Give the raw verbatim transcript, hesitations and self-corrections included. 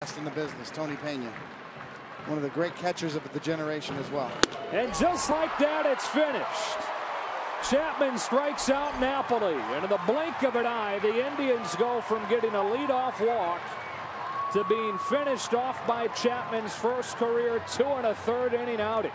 Best in the business, Tony Pena. One of the great catchers of the generation as well. And just like that, it's finished. Chapman strikes out Napoli, and in the blink of an eye, the Indians go from getting a leadoff walk to being finished off by Chapman's first career two and a third inning outing.